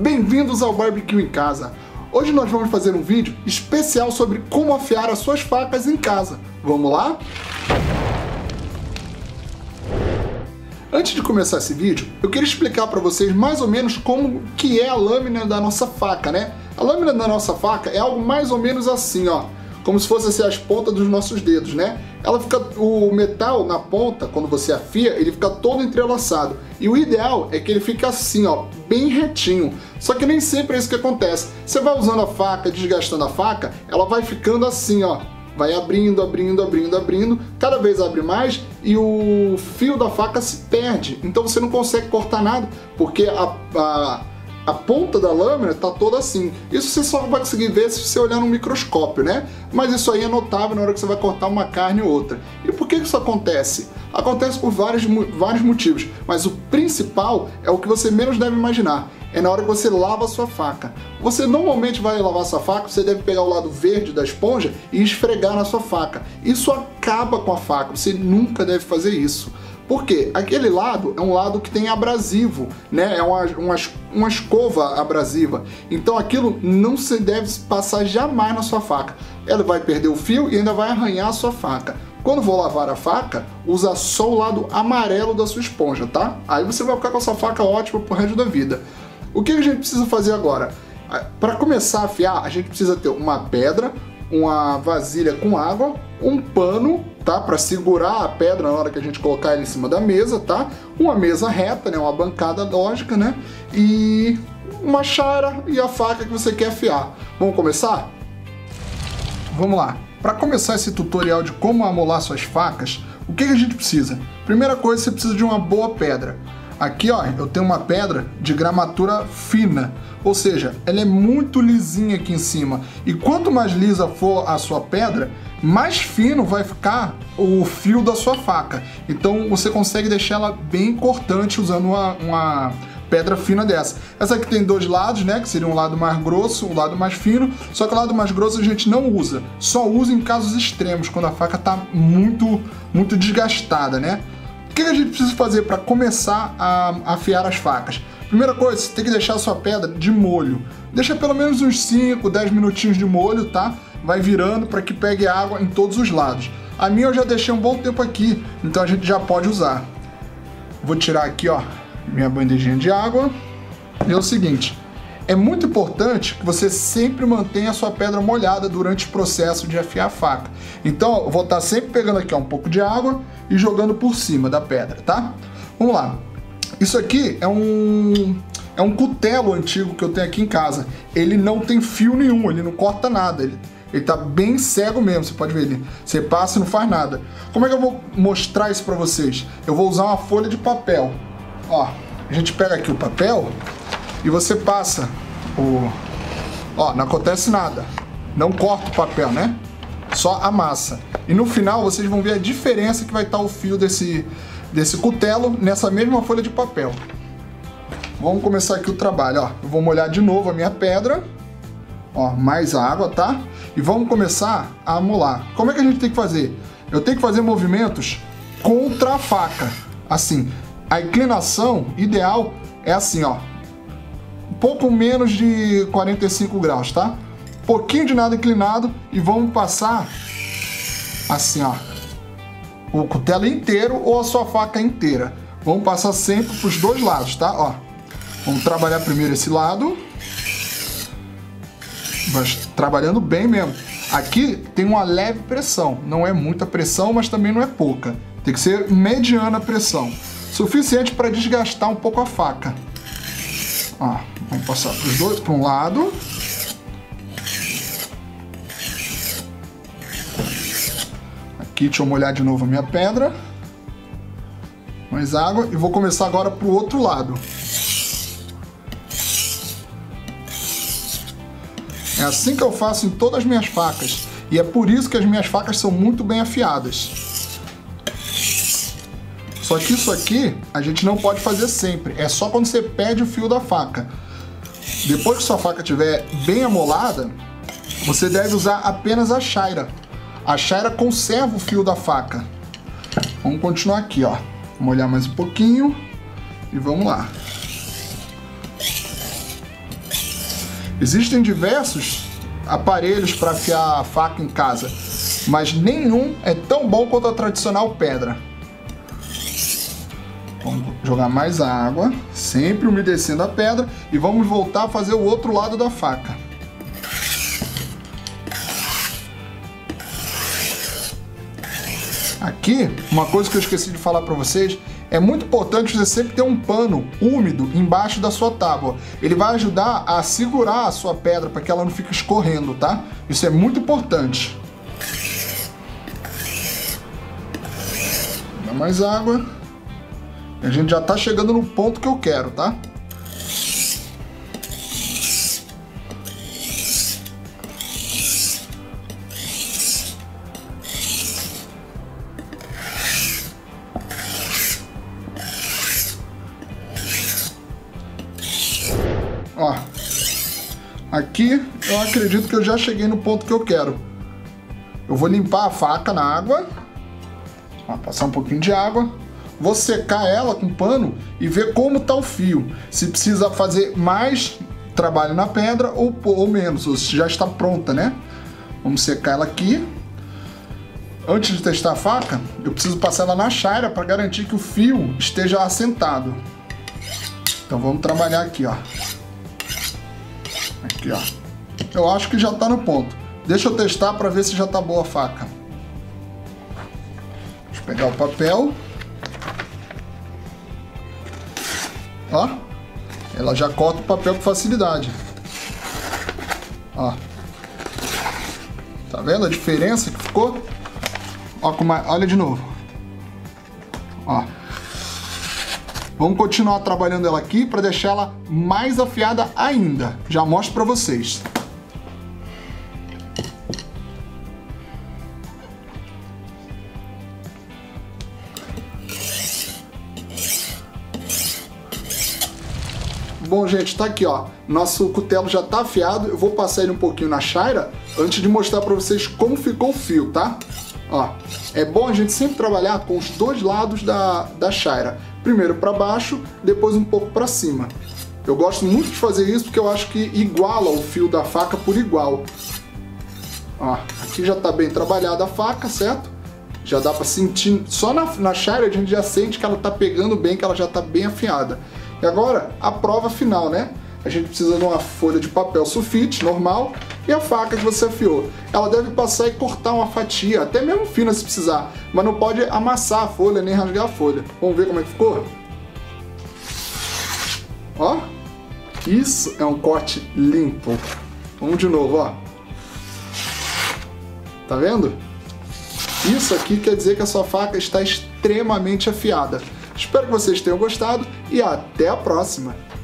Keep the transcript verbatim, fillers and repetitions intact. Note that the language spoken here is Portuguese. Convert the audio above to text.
Bem-vindos ao B B Q Em Casa. Hoje nós vamos fazer um vídeo especial sobre como afiar as suas facas em casa. Vamos lá? Antes de começar esse vídeo, eu queria explicar para vocês mais ou menos como que é a lâmina da nossa faca, né? A lâmina da nossa faca é algo mais ou menos assim, ó, como se fosse assim, as pontas dos nossos dedos, né? Ela fica, o metal na ponta, quando você afia, ele fica todo entrelaçado. E o ideal é que ele fique assim, ó, bem retinho. Só que nem sempre é isso que acontece. Você vai usando a faca, desgastando a faca, ela vai ficando assim, ó. Vai abrindo, abrindo, abrindo, abrindo. Cada vez abre mais e o fio da faca se perde. Então você não consegue cortar nada, porque a... a A ponta da lâmina tá toda assim. Isso você só vai conseguir ver se você olhar no microscópio, né? Mas isso aí é notável na hora que você vai cortar uma carne ou outra. E por que isso acontece? Acontece por vários, vários motivos, mas o principal é o que você menos deve imaginar. É na hora que você lava a sua faca. Você normalmente vai lavar sua faca, você deve pegar o lado verde da esponja e esfregar na sua faca. Isso acaba com a faca, você nunca deve fazer isso. Porque aquele lado é um lado que tem abrasivo, né? É uma, uma, uma escova abrasiva. Então aquilo não se deve passar jamais na sua faca. Ela vai perder o fio e ainda vai arranhar a sua faca. Quando for lavar a faca, usa só o lado amarelo da sua esponja, tá? Aí você vai ficar com a sua faca ótima pro resto da vida. O que a gente precisa fazer agora? Para começar a afiar, a gente precisa ter uma pedra, uma vasilha com água, um pano, tá? Para segurar a pedra na hora que a gente colocar ela em cima da mesa, tá? Uma mesa reta, né? Uma bancada lógica, né? E uma chara e a faca que você quer afiar. Vamos começar? Vamos lá. Para começar esse tutorial de como amolar suas facas, o que a gente precisa? Primeira coisa, você precisa de uma boa pedra. Aqui, ó, eu tenho uma pedra de gramatura fina, ou seja, ela é muito lisinha aqui em cima. E quanto mais lisa for a sua pedra, mais fino vai ficar o fio da sua faca. Então você consegue deixar ela bem cortante usando uma, uma pedra fina dessa. Essa aqui tem dois lados, né, que seria um lado mais grosso, um lado mais fino. Só que o lado mais grosso a gente não usa, só usa em casos extremos, quando a faca tá muito, muito desgastada, né? O que a gente precisa fazer para começar a afiar as facas? Primeira coisa, você tem que deixar a sua pedra de molho. Deixa pelo menos uns cinco, dez minutinhos de molho, tá? Vai virando para que pegue água em todos os lados. A minha eu já deixei um bom tempo aqui, então a gente já pode usar. Vou tirar aqui, ó, minha bandejinha de água. E é o seguinte, é muito importante que você sempre mantenha a sua pedra molhada durante o processo de afiar a faca. Então, eu vou estar sempre pegando aqui, ó, um pouco de água e jogando por cima da pedra, tá? Vamos lá. Isso aqui é um é um cutelo antigo que eu tenho aqui em casa. Ele não tem fio nenhum, ele não corta nada. Ele, ele tá bem cego mesmo, você pode ver ele. Você passa e não faz nada. Como é que eu vou mostrar isso pra vocês? Eu vou usar uma folha de papel. Ó, a gente pega aqui o papel e você passa o... Ó, não acontece nada. Não corta o papel, né? Só amassa. E no final vocês vão ver a diferença que vai estar o fio desse, desse cutelo nessa mesma folha de papel. Vamos começar aqui o trabalho, ó. Eu vou molhar de novo a minha pedra. Ó, mais água, tá? E vamos começar a amolar. Como é que a gente tem que fazer? Eu tenho que fazer movimentos contra a faca. Assim, a inclinação ideal é assim, ó. Um pouco menos de quarenta e cinco graus, tá? Pouquinho de nada inclinado e vamos passar assim, ó, o cutelo inteiro ou a sua faca inteira. Vamos passar sempre para os dois lados, tá? Ó, vamos trabalhar primeiro esse lado, mas trabalhando bem mesmo. Aqui tem uma leve pressão, não é muita pressão, mas também não é pouca. Tem que ser mediana pressão, suficiente para desgastar um pouco a faca. Ó, vamos passar para os dois, para um lado. Aqui, deixa eu molhar de novo a minha pedra, mais água, e vou começar agora pro outro lado. É assim que eu faço em todas as minhas facas, e é por isso que as minhas facas são muito bem afiadas. Só que isso aqui a gente não pode fazer sempre, é só quando você perde o fio da faca. Depois que sua faca estiver bem amolada, você deve usar apenas a chaira. A chaira conserva o fio da faca. Vamos continuar aqui, ó. Molhar mais um pouquinho e vamos lá. Existem diversos aparelhos para afiar a faca em casa, mas nenhum é tão bom quanto a tradicional pedra. Vamos jogar mais água, sempre umedecendo a pedra, e vamos voltar a fazer o outro lado da faca. Aqui, uma coisa que eu esqueci de falar para vocês, é muito importante você sempre ter um pano úmido embaixo da sua tábua. Ele vai ajudar a segurar a sua pedra para que ela não fique escorrendo, tá? Isso é muito importante. Dá mais água. A gente já tá chegando no ponto que eu quero, tá? Ó, aqui eu acredito que eu já cheguei no ponto que eu quero. Eu vou limpar a faca na água, ó, passar um pouquinho de água, vou secar ela com pano e ver como tá o fio. Se precisa fazer mais trabalho na pedra ou, ou menos, ou se já está pronta, né? Vamos secar ela aqui. Antes de testar a faca, eu preciso passar ela na chaira para garantir que o fio esteja assentado. Então vamos trabalhar aqui, ó. Aqui, ó. Eu acho que já tá no ponto. Deixa eu testar para ver se já tá boa a faca. Deixa eu pegar o papel. Ó. Ela já corta o papel com facilidade. Ó. Tá vendo a diferença que ficou? Ó, como é... Olha de novo. Ó. Vamos continuar trabalhando ela aqui para deixar ela mais afiada ainda. Já mostro para vocês. Bom, gente, tá aqui, ó. Nosso cutelo já tá afiado. Eu vou passar ele um pouquinho na chaira antes de mostrar para vocês como ficou o fio, tá? Ó, é bom a gente sempre trabalhar com os dois lados da, da chaira. Primeiro para baixo, depois um pouco para cima. Eu gosto muito de fazer isso porque eu acho que iguala o fio da faca por igual. Ó, aqui já tá bem trabalhada a faca, certo? Já dá para sentir, só na, na chaira a gente já sente que ela tá pegando bem, que ela já tá bem afiada. E agora, a prova final, né? A gente precisa de uma folha de papel sulfite, normal, e a faca que você afiou. Ela deve passar e cortar uma fatia, até mesmo fina se precisar, mas não pode amassar a folha, nem rasgar a folha. Vamos ver como é que ficou? Ó, isso é um corte limpo. Vamos de novo, ó. Tá vendo? Isso aqui quer dizer que a sua faca está extremamente afiada. Espero que vocês tenham gostado e até a próxima!